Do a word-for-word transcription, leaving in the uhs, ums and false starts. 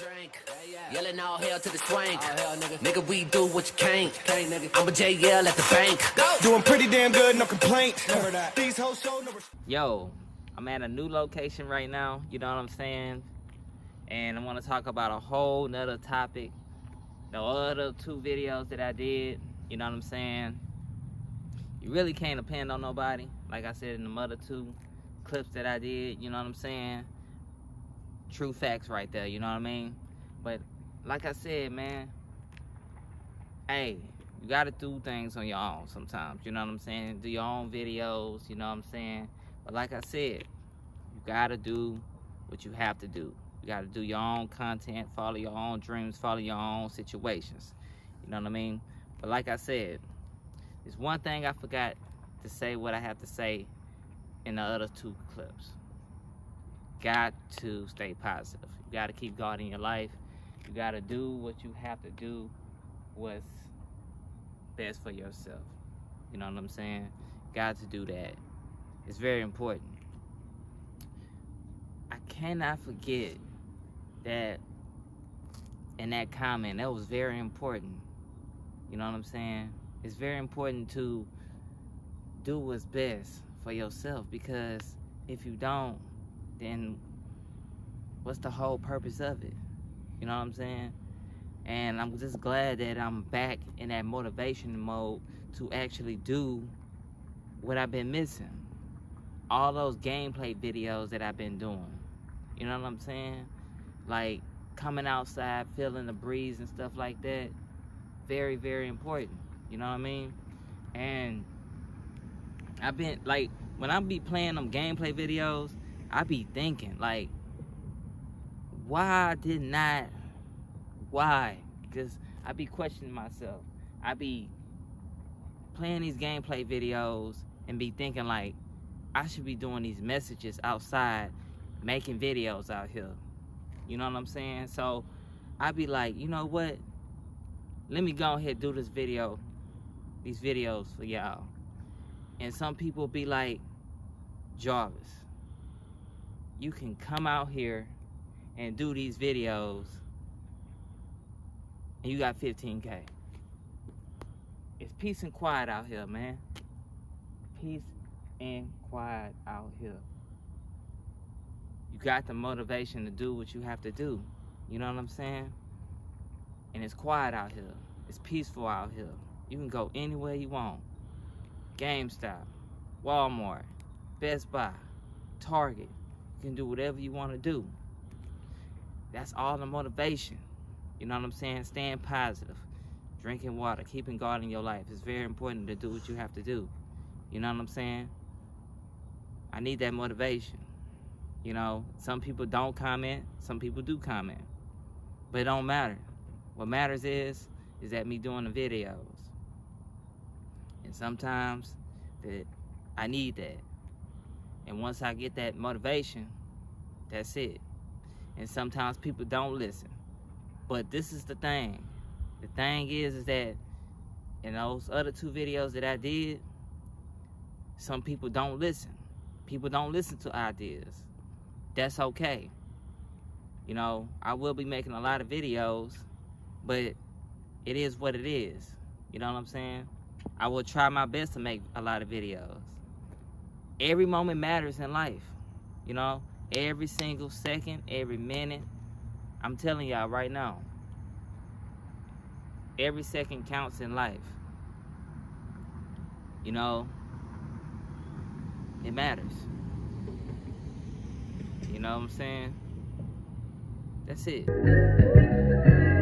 drink. Yelling all hell to the swank. Nigga, we do what you can't. I'm a J L at the bank. Doing pretty damn good, no complaint. These hoes so never. Yo, I'm at a new location right now. You know what I'm saying? And I'm gonna talk about a whole nother topic. The other two videos that I did, you know what I'm saying? You really can't depend on nobody. Like I said in the other two clips that I did, you know what I'm saying? True facts right there, you know what I mean? But like I said, man, hey, you gotta do things on your own sometimes, you know what I'm saying? Do your own videos, you know what I'm saying? But like I said, you gotta do what you have to do. You gotta do your own content, follow your own dreams, follow your own situations, you know what I mean? But like I said, there's one thing I forgot to say what I have to say in the other two clips. Got to stay positive. You got to keep guarding your life. You got to do what you have to do, what's best for yourself. You know what I'm saying? Got to do that. It's very important. I cannot forget that in that comment, that was very important. You know what I'm saying? It's very important to do what's best for yourself, because if you don't, then what's the whole purpose of it? You know what I'm saying? And I'm just glad that I'm back in that motivation mode to actually do what I've been missing. All those gameplay videos that I've been doing. You know what I'm saying? Like coming outside, feeling the breeze and stuff like that. Very, very important. You know what I mean? And I've been, like, when I be playing them gameplay videos, I be thinking, like, why did not, why? Because I be questioning myself. I be playing these gameplay videos and be thinking, like, I should be doing these messages outside, making videos out here. You know what I'm saying? So I be like, you know what? Let me go ahead and do this video, these videos for y'all. And some people be like, Jarvis, you can come out here and do these videos and you got fifteen K. It's peace and quiet out here, man. Peace and quiet out here. You got the motivation to do what you have to do. You know what I'm saying? And it's quiet out here. It's peaceful out here. You can go anywhere you want. GameStop, Walmart, Best Buy, Target. You can do whatever you want to do. That's all the motivation. You know what I'm saying? Staying positive, drinking water, keeping guard in your life. It's very important to do what you have to do. You know what I'm saying? I need that motivation. You know, some people don't comment, some people do comment, but it don't matter. What matters is, is that me doing the videos. And sometimes that I need that. And once I get that motivation, that's it. And sometimes people don't listen. But this is the thing. The thing is, is that in those other two videos that I did, some people don't listen. People don't listen to ideas. That's okay. You know, I will be making a lot of videos, but it is what it is. You know what I'm saying? I will try my best to make a lot of videos. Every moment matters in life, you know? Every single second, every minute. I'm telling y'all right now, every second counts in life. You know, it matters. You know what I'm saying? That's it.